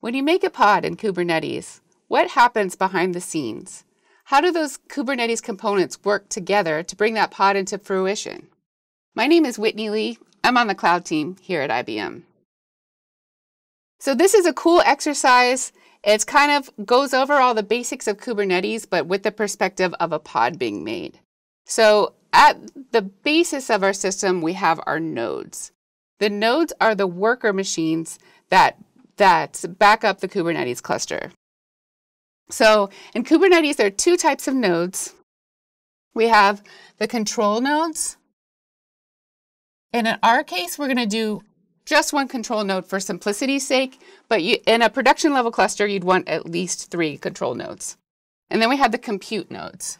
When you make a pod in Kubernetes, what happens behind the scenes? How do those Kubernetes components work together to bring that pod into fruition? My name is Whitney Lee. I'm on the cloud team here at IBM. So this is a cool exercise. It kind of goes over all the basics of Kubernetes, but with the perspective of a pod being made. So at the basis of our system, we have our nodes. The nodes are the worker machines that back up the Kubernetes cluster. So in Kubernetes, there are two types of nodes. We have the control nodes. And in our case, we're going to do just one control node for simplicity's sake, but in a production level cluster, you'd want at least 3 control nodes. And then we have the compute nodes.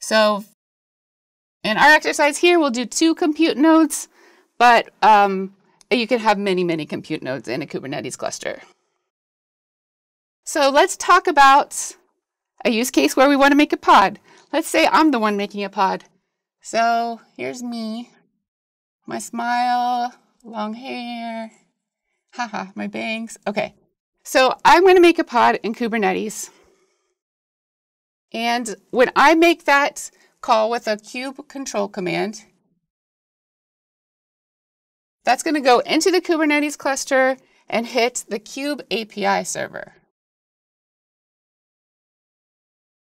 So in our exercise here, we'll do 2 compute nodes, but you can have many, many compute nodes in a Kubernetes cluster. So let's talk about a use case where we want to make a pod. Let's say I'm the one making a pod. So here's me, my smile, long hair, haha, my bangs. Okay, so I'm going to make a pod in Kubernetes. And when I make that call with a kube control command, that's going to go into the Kubernetes cluster and hit the Kube API server.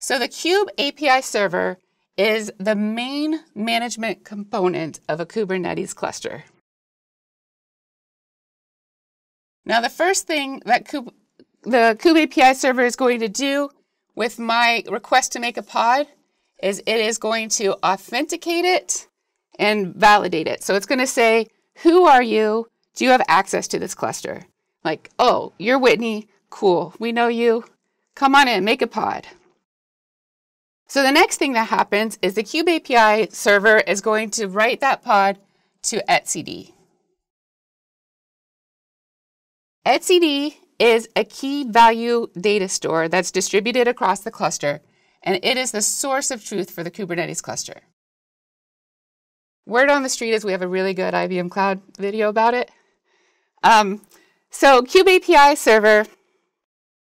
So the Kube API server is the main management component of a Kubernetes cluster. Now, the first thing that the Kube API server is going to do with my request to make a pod is it is going to authenticate it and validate it. So it's going to say, who are you? Do you have access to this cluster? Like, oh, you're Whitney. Cool. We know you. Come on in, make a pod. So the next thing that happens is the Kube API server is going to write that pod to etcd. Etcd is a key value data store that's distributed across the cluster, and it is the source of truth for the Kubernetes cluster. Word on the street is we have a really good IBM Cloud video about it. So Kube API server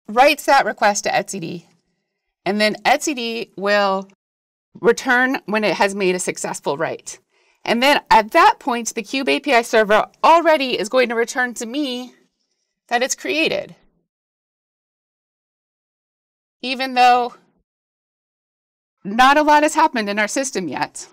writes that request to etcd. And then etcd will return when it has made a successful write. And then at that point, the Kube API server already is going to return to me that it's created. Even though not a lot has happened in our system yet.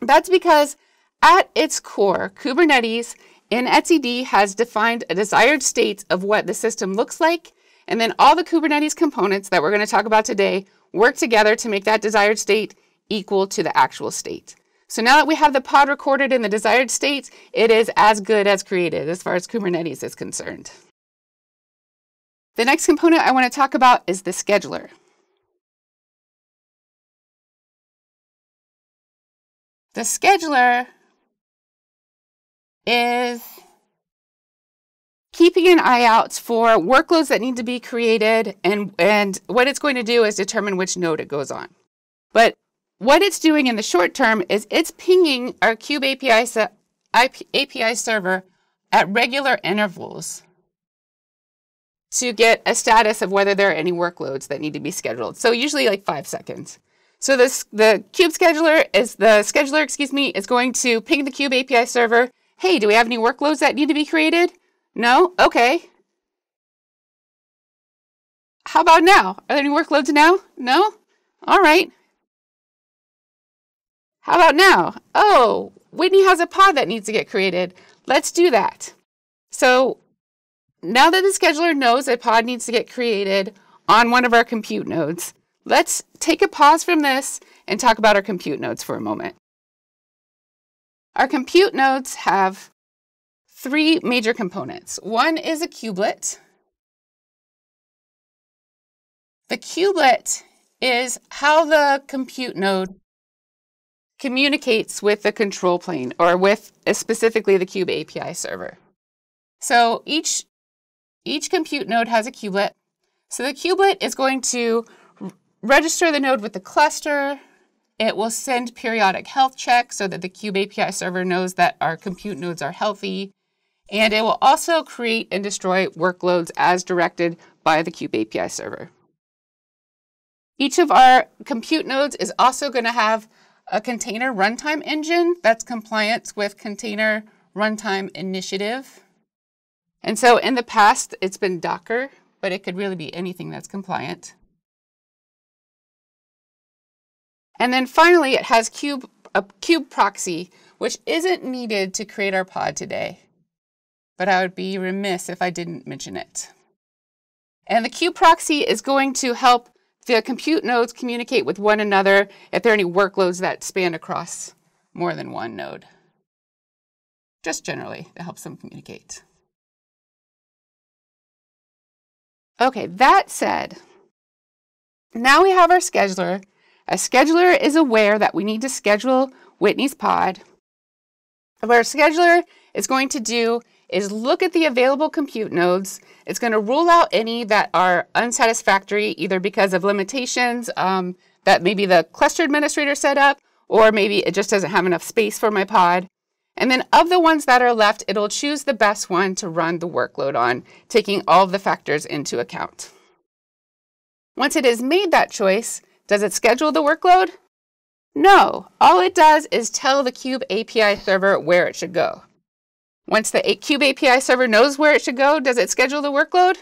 That's because at its core, Kubernetes in etcd has defined a desired state of what the system looks like. And then all the Kubernetes components that we're going to talk about today work together to make that desired state equal to the actual state. So now that we have the pod recorded in the desired state, it is as good as created as far as Kubernetes is concerned. The next component I want to talk about is the scheduler. The scheduler is keeping an eye out for workloads that need to be created, and what it's going to do is determine which node it goes on. But what it's doing in the short term is it's pinging our Kube API server at regular intervals to get a status of whether there are any workloads that need to be scheduled. So usually like 5 seconds. So the Kube scheduler is is going to ping the Kube API server. Hey, do we have any workloads that need to be created? No? Okay. How about now? Are there any workloads now? No? All right. How about now? Oh, Whitney has a pod that needs to get created. Let's do that. So now that the scheduler knows a pod needs to get created on one of our compute nodes, let's take a pause from this and talk about our compute nodes for a moment. Our compute nodes have 3 major components. One is a kubelet. The kubelet is how the compute node communicates with the control plane, or with specifically the Kube API server. So each compute node has a kubelet. So the kubelet is going to register the node with the cluster. It will send periodic health checks so that the Kube API server knows that our compute nodes are healthy. And it will also create and destroy workloads as directed by the Kube API server. Each of our compute nodes is also going to have a container runtime engine that's compliant with Container Runtime Initiative. And so in the past, it's been Docker, but it could really be anything that's compliant. And then finally, it has a kube proxy, which isn't needed to create our pod today. But I would be remiss if I didn't mention it. And the kube proxy is going to help the compute nodes communicate with one another if there are any workloads that span across more than one node. Just generally, that helps them communicate. Okay, that said, now we have our scheduler. A scheduler is aware that we need to schedule Whitney's pod. What our scheduler is going to do is look at the available compute nodes. It's going to rule out any that are unsatisfactory, either because of limitations that maybe the cluster administrator set up, or maybe it just doesn't have enough space for my pod. And then of the ones that are left, it'll choose the best one to run the workload on, taking all of the factors into account. Once it has made that choice, does it schedule the workload? No, all it does is tell the Kube API server where it should go. Once the Kube API server knows where it should go, does it schedule the workload?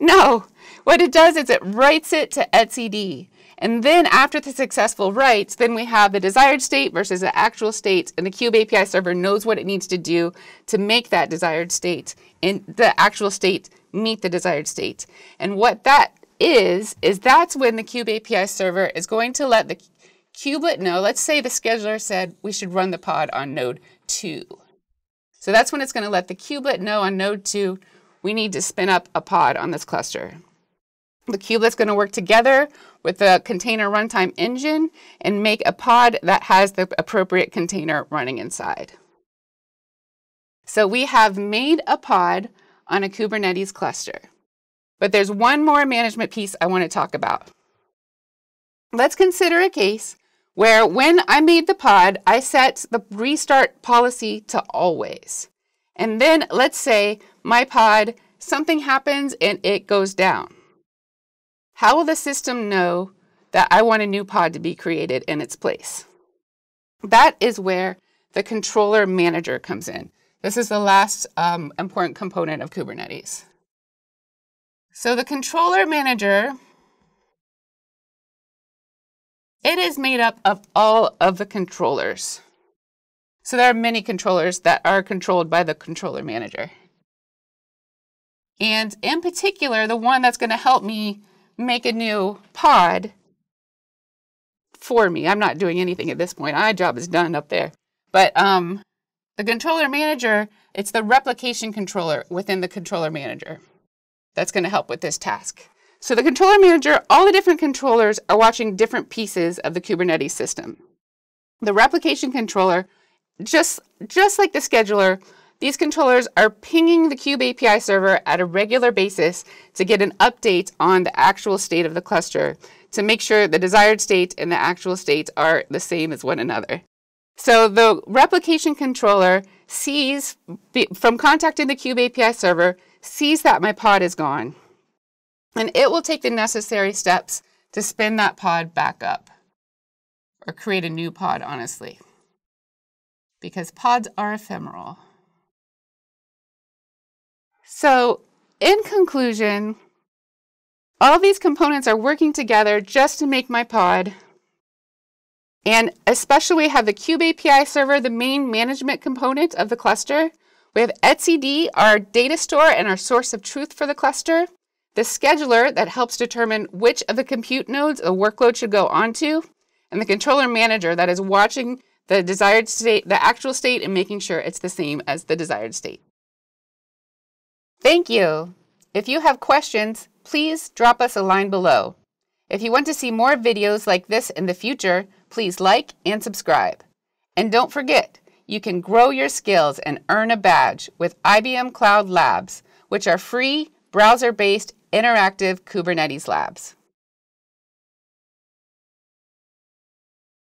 No, what it does is it writes it to etcd. And then after the successful writes, then we have the desired state versus the actual state, and the Kube API server knows what it needs to do to make that desired state and the actual state meet the desired state. And what that is that's when the Kube API server is going to let the kubelet know, let's say the scheduler said we should run the pod on node 2. So that's when it's going to let the kubelet know on node 2, we need to spin up a pod on this cluster. The kubelet's going to work together with the container runtime engine and make a pod that has the appropriate container running inside. So we have made a pod on a Kubernetes cluster. But there's one more management piece I want to talk about. Let's consider a case where when I made the pod, I set the restart policy to always. And then let's say my pod, something happens and it goes down. How will the system know that I want a new pod to be created in its place? That is where the controller manager comes in. This is the last important component of Kubernetes. So the controller manager, it is made up of all of the controllers. So there are many controllers that are controlled by the controller manager. And in particular, the one that's going to help me make a new pod for me. I'm not doing anything at this point. My job is done up there. But the controller manager, it's the replication controller within the controller manager that's going to help with this task. So the controller manager, all the different controllers are watching different pieces of the Kubernetes system. The replication controller, just like the scheduler, these controllers are pinging the Kube API server at a regular basis to get an update on the actual state of the cluster to make sure the desired state and the actual state are the same as one another. So the replication controller sees, from contacting the Kube API server, sees that my pod is gone. And it will take the necessary steps to spin that pod back up or create a new pod, honestly, because pods are ephemeral. So in conclusion, all these components are working together just to make my pod. And especially we have the Kube API server, the main management component of the cluster. We have etcd, our data store and our source of truth for the cluster. The scheduler that helps determine which of the compute nodes a workload should go onto. And the controller manager that is watching the desired state, the actual state, and making sure it's the same as the desired state. Thank you. If you have questions, please drop us a line below. If you want to see more videos like this in the future, please like and subscribe. And don't forget, you can grow your skills and earn a badge with IBM Cloud Labs, which are free, browser-based, interactive Kubernetes labs.